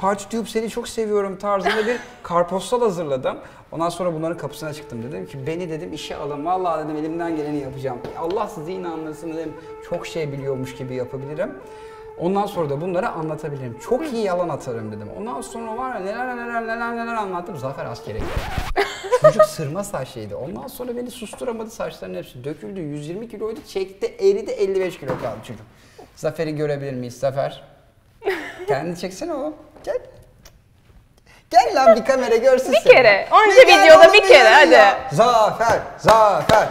PartyTube seni çok seviyorum tarzında bir karpostal hazırladım. Ondan sonra bunların kapısına çıktım, dedim ki beni dedim işe alın, vallahi dedim elimden geleni yapacağım. Allah sizi inandırsın dedim, çok şey biliyormuş gibi yapabilirim. Ondan sonra da bunları anlatabilirim. Çok iyi yalan atarım dedim. Ondan sonra var ya neler anlattım. Zafer askere geldi. Çocuk sırma saçlıydı. Ondan sonra beni susturamadı, saçların hepsi döküldü. 120 kiloydu, çekti, eridi, 55 kilo kaldı çocuk. Zafer'i görebilir miyiz Zafer? Kendini çeksene oğlum. Gel. Gel lan bir kamera görsün seni. Bir kere. Onca videoda bir kere hadi. Ya. Zafer, Zafer.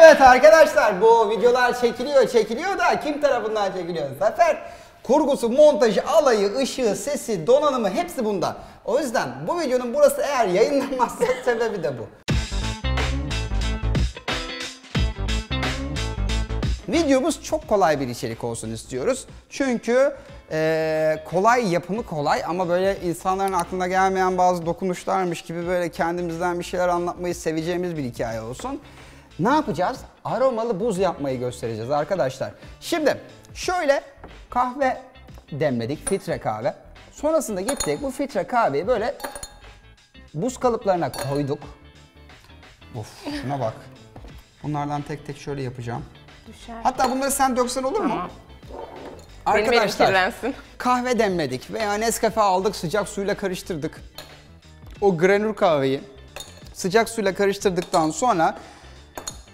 Evet arkadaşlar, bu videolar çekiliyor da kim tarafından çekiliyor? Zafer. Kurgusu, montajı, alayı, ışığı, sesi, donanımı hepsi bunda. O yüzden bu videonun burası eğer yayınlanmazsa sebebi de bu. Videomuz çok kolay bir içerik olsun istiyoruz. Çünkü kolay, yapımı kolay ama böyle insanların aklına gelmeyen bazı dokunuşlarmış gibi böyle kendimizden bir şeyler anlatmayı seveceğimiz bir hikaye olsun. Ne yapacağız? Aromalı buz yapmayı göstereceğiz arkadaşlar. Şimdi şöyle kahve demledik, filtre kahve. Sonrasında gittik bu filtre kahveyi böyle buz kalıplarına koyduk. Of, şuna bak. Bunlardan tek tek şöyle yapacağım. Düşer. Hatta bunları sen döksen olur mu? Tamam. Arkadaşlar kahve demledik veya Nescafe aldık, sıcak suyla karıştırdık. O granül kahveyi sıcak suyla karıştırdıktan sonra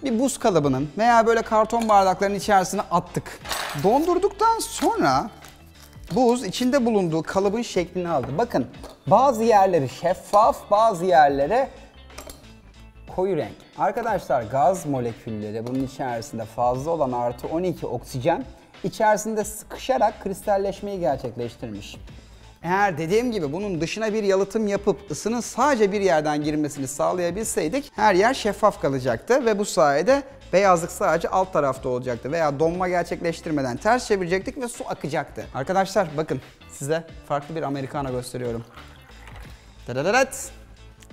bir buz kalıbının veya böyle karton bardakların içerisine attık. Dondurduktan sonra buz içinde bulunduğu kalıbın şeklini aldı. Bakın bazı yerleri şeffaf, bazı yerlere koyu renk. Arkadaşlar gaz molekülleri bunun içerisinde fazla olan artı 12 oksijen içerisinde sıkışarak kristalleşmeyi gerçekleştirmiş. Eğer dediğim gibi bunun dışına bir yalıtım yapıp ısının sadece bir yerden girmesini sağlayabilseydik her yer şeffaf kalacaktı ve bu sayede beyazlık sadece alt tarafta olacaktı veya donma gerçekleştirmeden ters çevirecektik ve su akacaktı. Arkadaşlar bakın size farklı bir Amerikana gösteriyorum. Dadadadat.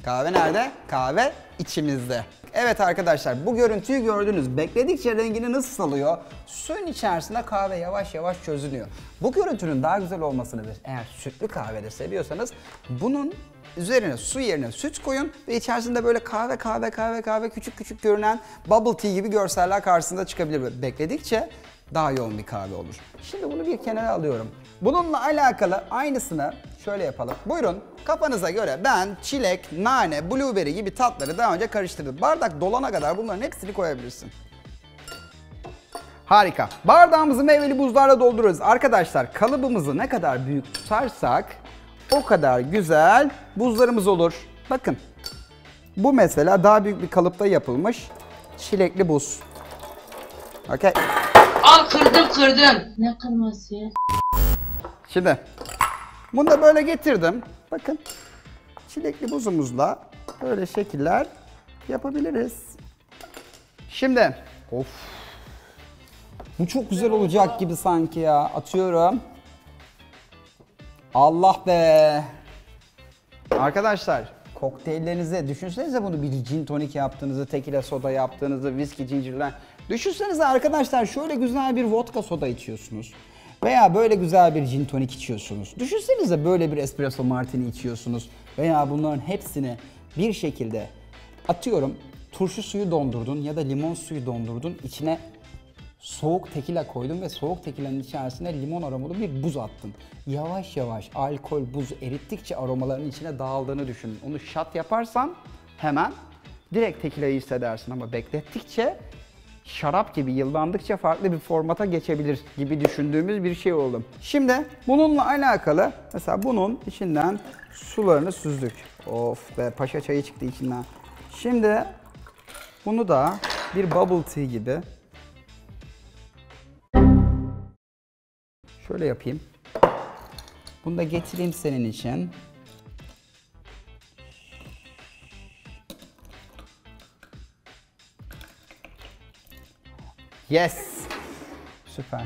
Kahve nerede? Kahve içimizde. Evet arkadaşlar bu görüntüyü gördünüz. Bekledikçe rengini nasıl salıyor? Suyun içerisinde kahve yavaş yavaş çözünüyor. Bu görüntünün daha güzel olmasını eğer sütlü kahve de seviyorsanız bunun üzerine su yerine süt koyun ve içerisinde böyle kahve küçük küçük görünen bubble tea gibi görseller karşısında çıkabilir. Bekledikçe daha yoğun bir kahve olur. Şimdi bunu bir kenara alıyorum. Bununla alakalı aynısını şöyle yapalım. Buyurun kafanıza göre ben çilek, nane, blueberry gibi tatları daha önce karıştırdım. Bardak dolana kadar bunların hepsini koyabilirsin. Harika. Bardağımızı meyveli buzlarla dolduruyoruz. Arkadaşlar kalıbımızı ne kadar büyük tutarsak o kadar güzel buzlarımız olur. Bakın bu mesela daha büyük bir kalıpta yapılmış çilekli buz. Okay. Al kırdım. Ne kırması ya? Şimdi bunu da böyle getirdim. Bakın çilekli buzumuzla böyle şekiller yapabiliriz. Şimdi of bu çok güzel olacak gibi sanki ya. Atıyorum. Allah be. Arkadaşlar kokteyllerinize düşünsenize bunu bir gin tonik yaptığınızı, tekila soda yaptığınızı, viski, cincirler. Düşünsenize arkadaşlar şöyle güzel bir vodka soda içiyorsunuz. Veya böyle güzel bir gin tonik içiyorsunuz. Düşünsenize böyle bir espresso martini içiyorsunuz. Veya bunların hepsini bir şekilde atıyorum turşu suyu dondurdun ya da limon suyu dondurdun. İçine soğuk tekila koydun ve soğuk tekilanın içerisine limon aromalı bir buz attın. Yavaş yavaş alkol buz erittikçe aromaların içine dağıldığını düşünün. Onu shot yaparsan hemen direkt tekilayı hissedersin ama beklettikçe şarap gibi yıllandıkça farklı bir formata geçebilir gibi düşündüğümüz bir şey oldu. Şimdi bununla alakalı mesela bunun içinden sularını süzdük. Of be paşa çayı çıktı içinden. Şimdi bunu da bir bubble tea gibi şöyle yapayım. Bunu da getireyim senin için. Yes! Süper.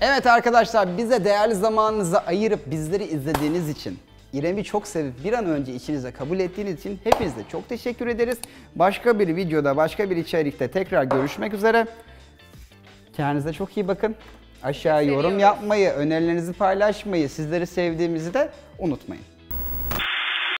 Evet arkadaşlar bize değerli zamanınızı ayırıp bizleri izlediğiniz için, İrem'i çok sevip bir an önce içinize kabul ettiğiniz için hepinize çok teşekkür ederiz. Başka bir videoda, başka bir içerikte tekrar görüşmek üzere. Kendinize çok iyi bakın. Aşağı yorum yapmayı, önerilerinizi paylaşmayı, sizleri sevdiğimizi de unutmayın.